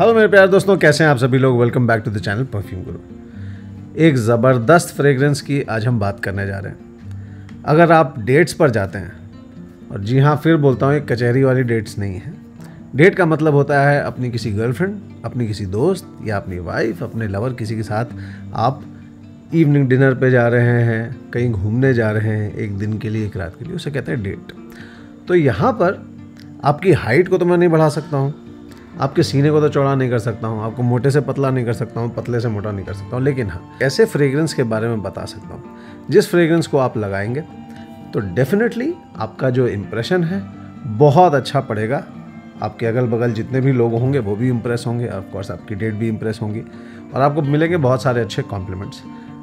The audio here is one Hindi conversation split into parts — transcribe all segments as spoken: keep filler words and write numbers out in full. हेलो मेरे प्यारे दोस्तों, कैसे हैं आप सभी लोग। Welcome back to the channel perfume गुरु। एक ज़बरदस्त फ्रेग्रेंस की आज हम बात करने जा रहे हैं। अगर आप डेट्स पर जाते हैं, और जी हाँ फिर बोलता हूँ, एक कचहरी वाली डेट्स नहीं है। डेट का मतलब होता है अपनी किसी गर्लफ्रेंड, अपनी किसी दोस्त या अपनी वाइफ, अपने लवर, किसी के साथ आप इवनिंग डिनर पर जा रहे हैं, कहीं घूमने जा रहे हैं एक दिन के लिए, एक रात के लिए, उसे कहते हैं डेट। तो यहाँ पर आपकी हाइट को तो मैं नहीं बढ़ा सकता हूँ, आपके सीने को तो चौड़ा नहीं कर सकता हूँ, आपको मोटे से पतला नहीं कर सकता हूँ, पतले से मोटा नहीं कर सकता हूँ, लेकिन हाँ ऐसे फ्रेग्रेंस के बारे में बता सकता हूँ जिस फ्रेग्रेंस को आप लगाएंगे तो डेफिनेटली आपका जो इम्प्रेशन है बहुत अच्छा पड़ेगा। आपके अगल बगल जितने भी लोग होंगे वो भी इम्प्रेस होंगे, ऑफकोर्स आपकी डेट भी इम्प्रेस होंगी, और आपको मिलेंगे बहुत सारे अच्छे कॉम्प्लीमेंट्स।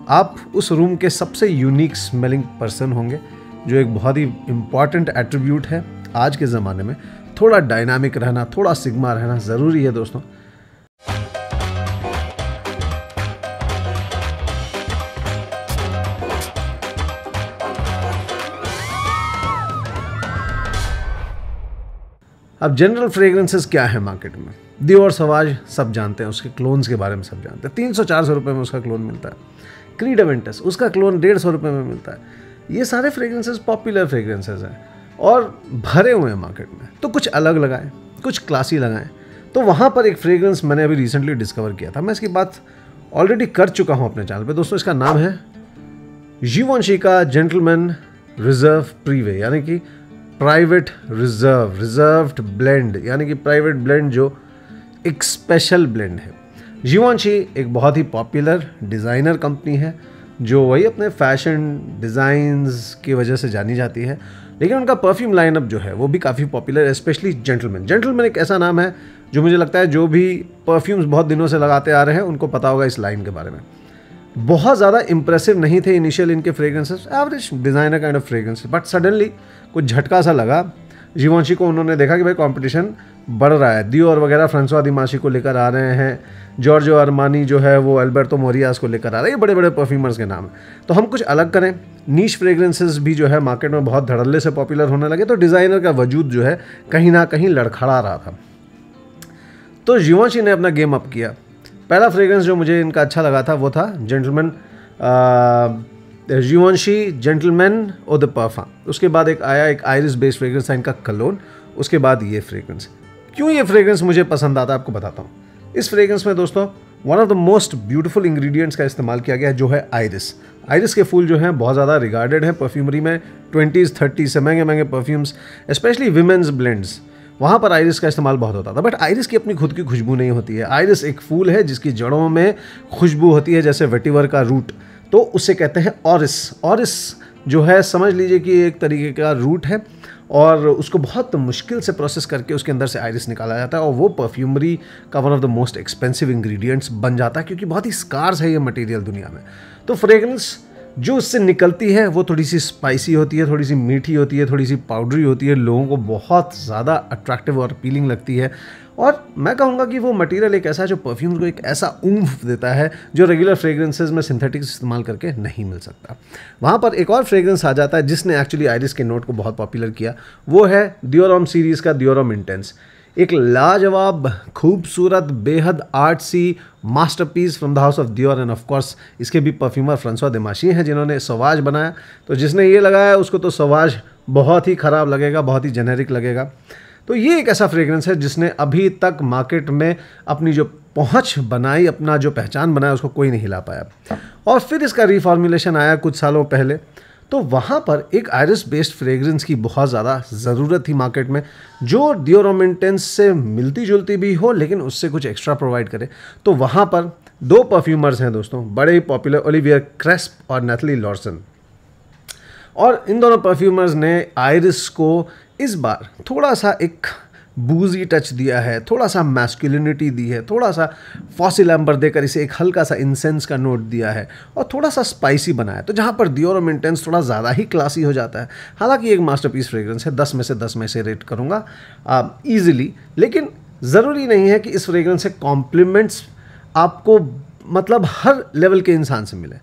आप उस रूम के सबसे यूनिक स्मेलिंग पर्सन होंगे, जो एक बहुत ही इम्पॉर्टेंट एट्रीब्यूट है आज के ज़माने में। थोड़ा डायनामिक रहना, थोड़ा सिग्मा रहना ज़रूरी है दोस्तों। अब जनरल फ्रेग्रेंसेस क्या है मार्केट में? दियोर सवाज सब जानते हैं, उसके क्लोन्स के बारे में सब जानते हैं। तीन सौ चार सौ रुपये में उसका क्लोन मिलता है। क्रीड एवेंटस, उसका क्लोन डेढ़ सौ रुपये में मिलता है। ये सारे फ्रेग्रेंसेस पॉपुलर फ्रेग्रेंसेस हैं और भरे हुए हैं मार्केट में। तो कुछ अलग लगाएं, कुछ क्लासी लगाएं। तो वहाँ पर एक फ्रेग्रेंस मैंने अभी रिसेंटली डिस्कवर किया था। मैं इसकी बात ऑलरेडी कर चुका हूँ अपने चैनल पे दोस्तों। इसका नाम है जीवनशी का जेंटलमैन रिजर्व प्रीवे, यानी कि प्राइवेट रिजर्व, रिजर्व्ड ब्लेंड, यानी कि प्राइवेट ब्लेंड जो एक स्पेशल ब्लेंड है। जीवनशी एक बहुत ही पॉपुलर डिज़ाइनर कंपनी है, जो वही अपने फैशन डिज़ाइंस की वजह से जानी जाती है, लेकिन उनका परफ्यूम लाइनअप जो है वो भी काफ़ी पॉपुलर है, स्पेशली जेंटलमैन। जेंटलमैन एक ऐसा नाम है जो मुझे लगता है जो भी परफ्यूम्स बहुत दिनों से लगाते आ रहे हैं उनको पता होगा इस लाइन के बारे में। बहुत ज़्यादा इंप्रेसिव नहीं थे इनिशियल इनके fragrances, average designer kind of fragrances, but suddenly कुछ झटका सा लगा। जीवनशी को उन्होंने देखा कि भाई कॉम्पिटिशन बढ़ रहा है, दियोर वगैरह फ्रांसवा दिमाशी को लेकर आ रहे हैं, जॉर्जियो आर्मानी जो है वो अल्बर्टो मोरियास को लेकर आ रहे हैं। ये बड़े बड़े परफ्यूमर्स के नाम हैं, तो हम कुछ अलग करें। नीश फ्रेग्रेंसेस भी जो है मार्केट में बहुत धड़ल्ले से पॉपुलर होने लगे, तो डिज़ाइनर का वजूद जो है कहीं ना कहीं लड़खड़ा रहा था। तो जीवनशी ने अपना गेम अप किया। पहला फ्रेग्रेंस जो मुझे इनका अच्छा लगा था वो था जेंटलमैन जीवनशी जेंटलमैन और द परफा। उसके बाद एक आया एक आयरिस बेस्ड फ्रेग्रेंस था इनका कलोन, उसके बाद ये फ्रेग्रेंस। क्यों ये फ्रेग्रेंस मुझे पसंद आता है आपको बताता हूँ। इस फ्रेग्रेंस में दोस्तों one of the most beautiful ingredients का इस्तेमाल किया गया है, जो है आयरिस। आयरिस के फूल जो हैं बहुत ज़्यादा रिगार्डेड हैं परफ्यूमरी में, ट्वेंटीज़ थर्टीज़ से महंगे महंगे परफ्यूम्स, स्पेशली विमेंस ब्लेंड्स, वहाँ पर आयरिस का इस्तेमाल बहुत होता था। बट आयरिस की अपनी खुद की खुशबू नहीं होती है। आयरिस एक फूल है जिसकी जड़ों में खुशबू होती है, जैसे वेटिवर का रूट, तो उसे कहते हैं ऑरिस। ऑरिस जो है समझ लीजिए कि एक तरीके का रूट है, और उसको बहुत मुश्किल से प्रोसेस करके उसके अंदर से आयरिस निकाला जाता है, और वो परफ्यूमरी का one of the most expensive ingredients बन जाता है, क्योंकि बहुत ही स्कार्स है ये मटेरियल दुनिया में। तो फ्रेग्रेंस जो उससे निकलती है वो थोड़ी सी स्पाइसी होती है, थोड़ी सी मीठी होती है, थोड़ी सी पाउडरी होती है, लोगों को बहुत ज़्यादा अट्रैक्टिव और अपीलिंग लगती है। और मैं कहूँगा कि वो मटेरियल एक ऐसा है जो परफ्यूम को एक ऐसा उम्फ देता है जो रेगुलर फ्रेग्रेंसेस में सिंथेटिक्स इस्तेमाल करके नहीं मिल सकता। वहाँ पर एक और फ्रेग्रेंस आ जाता है जिसने एक्चुअली आयरिस के नोट को बहुत पॉपुलर किया, वो है दियोर होम सीरीज़ का दियोर होम इंटेंस। एक लाजवाब, खूबसूरत, बेहद artsy masterpiece from the house of Dior. And of course इसके भी परफ्यूमर फ्रांसवा देमाशी हैं, जिन्होंने सवाज बनाया। तो जिसने ये लगाया उसको तो सवाज बहुत ही ख़राब लगेगा, बहुत ही जेनेरिक लगेगा। तो ये एक ऐसा फ्रेग्रेंस है जिसने अभी तक मार्केट में अपनी जो पहुँच बनाई, अपना जो पहचान बनाया, उसको कोई नहीं हिला पाया। और फिर इसका रिफॉर्मुलेशन आया कुछ सालों पहले, तो वहाँ पर एक आयरिस बेस्ड फ्रेग्रेंस की बहुत ज़्यादा ज़रूरत थी मार्केट में, जो दियोर होम इंटेंस से मिलती जुलती भी हो लेकिन उससे कुछ एक्स्ट्रा प्रोवाइड करे। तो वहाँ पर दो परफ्यूमर्स हैं दोस्तों बड़े ही पॉपुलर, ओलिवियर क्रेस्प और नैथली लॉर्सन, और इन दोनों परफ्यूमर्स ने आयरिस को इस बार थोड़ा सा एक बूजी टच दिया है, थोड़ा सा मैस्कुलिनिटी दी है, थोड़ा सा फॉसिल एम्बर देकर इसे एक हल्का सा इंसेंस का नोट दिया है, और थोड़ा सा स्पाइसी बनाया। तो जहाँ पर दियोर होम इंटेंस थोड़ा ज़्यादा ही क्लासी हो जाता है। हालांकि एक मास्टरपीस फ्रेग्रेंस है, दस में से दस में से रेट करूँगा ईजिली, लेकिन ज़रूरी नहीं है कि इस फ्रेग्रेंस से कॉम्प्लीमेंट्स आपको मतलब हर लेवल के इंसान से मिले।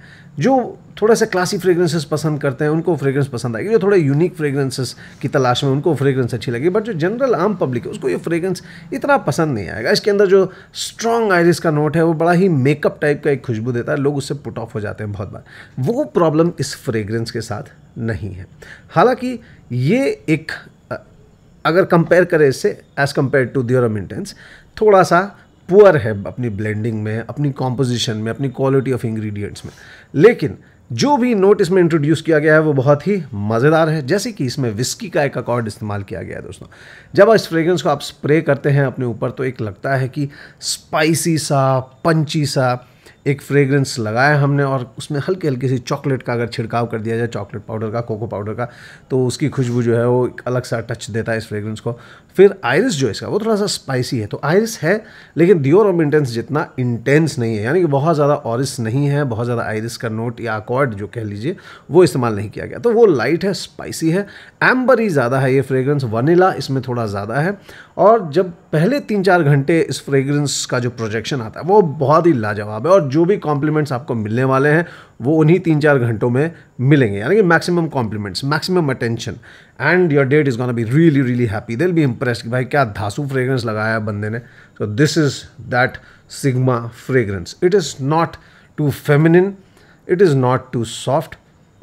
जो थोड़ा सा क्लासी फ्रेग्रेंसेस पसंद करते हैं उनको फ्रेग्रेंस पसंद आएगी, जो थोड़े यूनिक फ्रेग्रेंसेस की तलाश में उनको फ्रेग्रेंस अच्छी लगेगी, बट जो जनरल आम पब्लिक है उसको ये फ्रेग्रेंस इतना पसंद नहीं आएगा। इसके अंदर जो स्ट्रॉन्ग आइरिस का नोट है वो बड़ा ही मेकअप टाइप का एक खुशबू देता है, लोग उससे पुट ऑफ हो जाते हैं बहुत बार। वो प्रॉब्लम इस फ्रेग्रेंस के साथ नहीं है। हालाँकि ये एक अगर कंपेयर करें इससे as compare to Dior Homme Intense, थोड़ा सा पुअर है अपनी ब्लेंडिंग में, अपनी कॉम्पोजिशन में, अपनी क्वालिटी ऑफ इंग्रेडिएंट्स में। लेकिन जो भी नोट इसमें इंट्रोड्यूस किया गया है वो बहुत ही मज़ेदार है, जैसे कि इसमें विस्की का एक अकॉर्ड इस्तेमाल किया गया है। दोस्तों जब इस फ्रेग्रेंस को आप स्प्रे करते हैं अपने ऊपर तो एक लगता है कि स्पाइसी सा, पंची सा एक फ्रेग्रेंस लगाया हमने, और उसमें हल्की हल्की सी चॉकलेट का अगर छिड़काव कर दिया जाए, चॉकलेट पाउडर का, कोको पाउडर का, तो उसकी खुशबू जो है वो एक अलग सा टच देता है इस फ्रेग्रेंस को। फिर आइरिस जो इसका वो थोड़ा सा स्पाइसी है, तो आइरिस है लेकिन Dior Homme Intense जितना इंटेंस नहीं है, यानी कि बहुत ज़्यादा ऑरिस नहीं है, बहुत ज़्यादा आइरिस का नोट या अकॉर्ड जो कह लीजिए वो इस्तेमाल नहीं किया गया। तो वो लाइट है, स्पाइसी है, एम्बर ही ज़्यादा है ये फ्रेग्रेंस, वनीला इसमें थोड़ा ज़्यादा है। और जब पहले तीन चार घंटे इस फ्रेग्रेंस का जो प्रोजेक्शन आता है वो बहुत ही लाजवाब है, और जो भी कॉम्प्लीमेंट्स आपको मिलने वाले हैं वो उन्हीं तीन चार घंटों में मिलेंगे, यानी कि maximum compliments, maximum attention, and your date is gonna be really really happy, they will be impressed कि भाई क्या धांसू फ्रेग्रेंस लगाया बंदे ने। So this is that sigma fragrance. It is not too feminine, it is not too soft,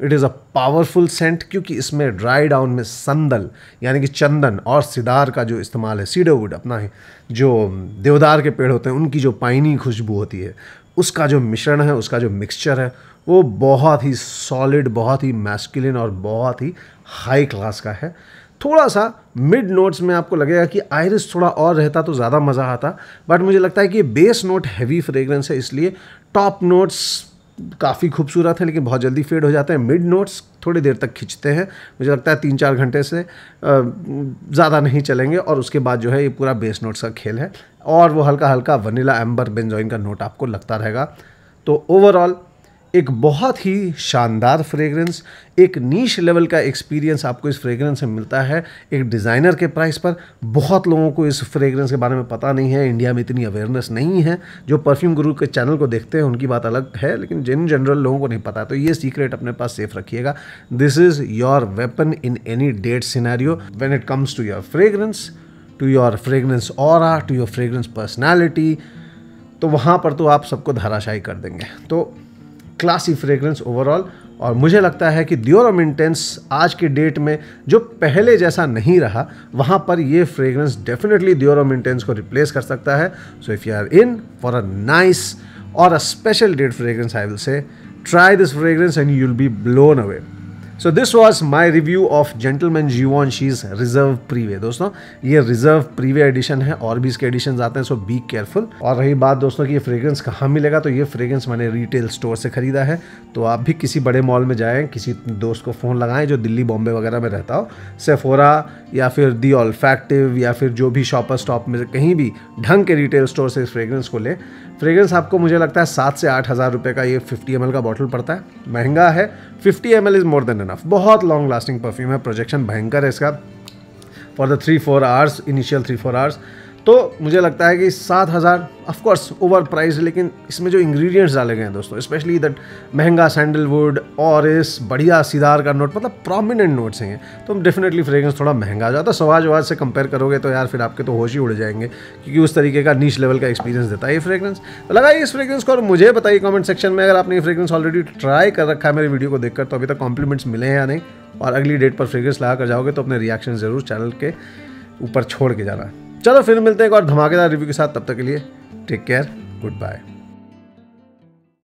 it is a powerful scent, क्योंकि इसमें ड्राई डाउन में संदल यानी कि चंदन और सिदार का जो इस्तेमाल है, सीडरवुड अपना है, जो देवदार के पेड़ होते हैं उनकी जो पाइनी खुशबू होती है उसका जो मिश्रण है, उसका जो मिक्सचर है वो बहुत ही सॉलिड, बहुत ही मैस्कुलिन और बहुत ही हाई क्लास का है। थोड़ा सा मिड नोट्स में आपको लगेगा कि आइरिस थोड़ा और रहता तो ज़्यादा मज़ा आता, बट मुझे लगता है कि बेस नोट हैवी फ्रेग्रेंस है इसलिए टॉप नोट्स काफ़ी खूबसूरत है लेकिन बहुत जल्दी फेड हो जाते हैं। मिड नोट्स थोड़ी देर तक खींचते हैं, मुझे लगता है तीन चार घंटे से ज़्यादा नहीं चलेंगे, और उसके बाद जो है ये पूरा बेस नोट्स का खेल है, और वो हल्का हल्का वनीला, एम्बर, बेंजोइन का नोट आपको लगता रहेगा। तो ओवरऑल एक बहुत ही शानदार फ्रेग्रेंस, एक नीश लेवल का एक्सपीरियंस आपको इस फ्रेग्रेंस से मिलता है एक डिज़ाइनर के प्राइस पर। बहुत लोगों को इस फ्रेग्रेंस के बारे में पता नहीं है, इंडिया में इतनी अवेयरनेस नहीं है, जो परफ्यूम गुरु के चैनल को देखते हैं उनकी बात अलग है, लेकिन जिन जनरल लोगों को नहीं पता तो ये सीक्रेट अपने पास सेफ रखिएगा। This is your weapon in any date scenario when it comes to your fragrance, to your fragrance aura, to your fragrance personality, तो वहाँ पर तो आप सबको धराशायी कर देंगे। तो क्लासी फ्रेग्रेंस ओवरऑल, और मुझे लगता है कि Dior Homme Intense आज के डेट में जो पहले जैसा नहीं रहा वहाँ पर ये fragrance definitely Dior Homme Intense को रिप्लेस कर सकता है। So if you are in for a nice और a special date fragrance, I will say try this fragrance and you will be blown away. So this was my review of gentleman Givenchy's reserve प्रीवे। दोस्तों ये रिजर्व प्रीवे एडिशन है, और भी इसके एडिशन आते हैं, सो बी केयरफुल। और रही बात दोस्तों कि ये फ्रेग्रेंस कहाँ मिलेगा, तो ये फ्रेग्रेंस मैंने रिटेल स्टोर से खरीदा है, तो आप भी किसी बड़े मॉल में जाएँ, किसी दोस्त को फ़ोन लगाएं जो दिल्ली बॉम्बे वगैरह में रहता हो, सेफोरा या फिर दी ऑल्फैक्टिव या फिर जो भी शॉपर स्टॉप में, कहीं भी ढंग के रिटेल स्टोर से इस फ्रेग्रेंस को लें। फ्रेग्रेंस आपको मुझे लगता है सात से आठ हज़ार रुपये का ये फिफ्टी एम एल का बॉटल पड़ता है, महंगा है, fifty M L is more than enough. बहुत लॉन्ग लास्टिंग परफ्यूम है, प्रोजेक्शन भयंकर है इसका for the three four hours, initial three four hours. तो मुझे लगता है कि सात हज़ार ऑफकोर्स ओवर प्राइस, लेकिन इसमें जो इंग्रेडिएंट्स डाले गए हैं दोस्तों, स्पेशली दैट महंगा सैंडलवुड, ऑरिस, बढ़िया सिदार का नोट, मतलब प्रोमिनेंट नोट्स हैं, तो डेफिनेटली फ्रेग्रेंस थोड़ा महंगा आ जाता है। सवाज वाज से कंपेयर करोगे तो यार फिर आपके तो होश ही उड़ जाएंगे, क्योंकि उस तरीके का नीच लेवल का एक्सपीरियंस देता है ये फ्रेग्रेंस। तो लगाइए इस फ्रेग्रेंस को और मुझे बताइए कॉमेंट सेक्शन में, अगर आपने ये फ्रेग्रेंस ऑलरेडी ट्राई कर रखा है मेरे वीडियो को देखकर तो अभी तक कॉम्प्लीमेंट्स मिले हैं या नहीं, और अगली डेट पर फ्रेग्रेंस लगा कर जाओगे तो अपने रिएक्शन ज़रूर चैनल के ऊपर छोड़ के जाना। चलो फिर मिलते हैं एक और धमाकेदार रिव्यू के साथ, तब तक के लिए टेक केयर, गुड बाय।